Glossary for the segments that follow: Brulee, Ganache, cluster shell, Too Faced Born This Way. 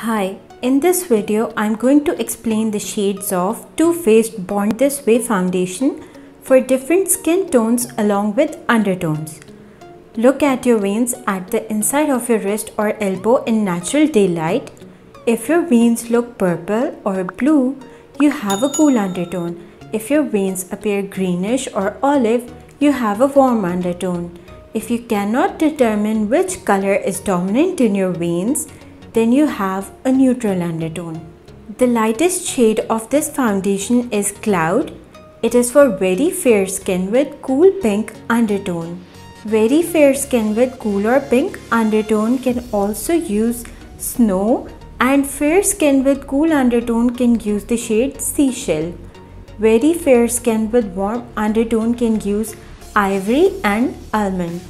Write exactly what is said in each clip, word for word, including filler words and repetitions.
Hi, in this video I'm going to explain the shades of Too Faced Born This Way foundation for different skin tones along with undertones. Look at your veins at the inside of your wrist or elbow in natural daylight. If your veins look purple or blue, you have a cool undertone. If your veins appear greenish or olive, you have a warm undertone. If you cannot determine which color is dominant in your veins, then you have a neutral undertone. The lightest shade of this foundation is Cloud. It is for very fair skin with cool pink undertone. Very fair skin with cool or pink undertone can also use Snow, and fair skin with cool undertone can use the shade Seashell. Very fair skin with warm undertone can use Ivory and Almond.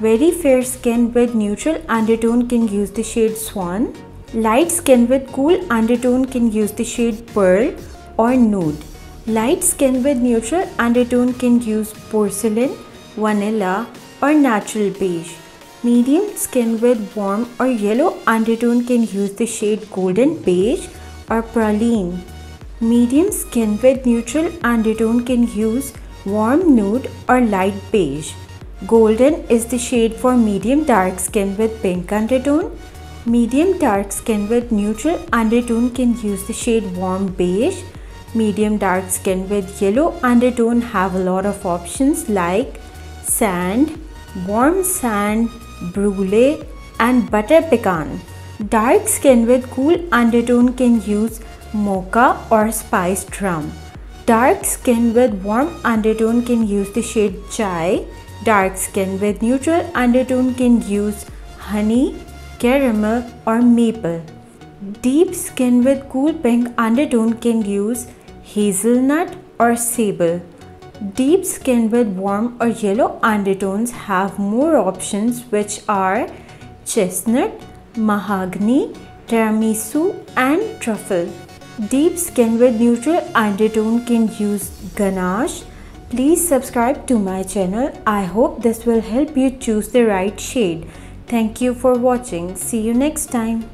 Very fair skin with neutral undertone can use the shade Swan. Light skin with cool undertone can use the shade Pearl or Nude. Light skin with neutral undertone can use Porcelain, Vanilla or Natural Beige. Medium skin with warm or yellow undertone can use the shade Golden Beige or Praline. Medium skin with neutral undertone can use Warm Nude or Light Beige. Golden is the shade for medium dark skin with pink undertone. Medium dark skin with neutral undertone can use the shade Warm Beige. Medium dark skin with yellow undertone have a lot of options like Sand, Warm Sand, Brulee and Butter Pecan. Dark skin with cool undertone can use Mocha or Spice Drum. Dark skin with warm undertone can use the shade Chai. Dark skin with neutral undertone can use Honey, Caramel or Maple. Deep skin with cool pink undertone can use Hazelnut or Sable. Deep skin with warm or yellow undertones have more options, which are Chestnut, Mahogany, Tiramisu and Truffle. Deep skin with neutral undertone can use Ganache. Please subscribe to my channel. I hope this will help you choose the right shade. Thank you for watching. See you next time.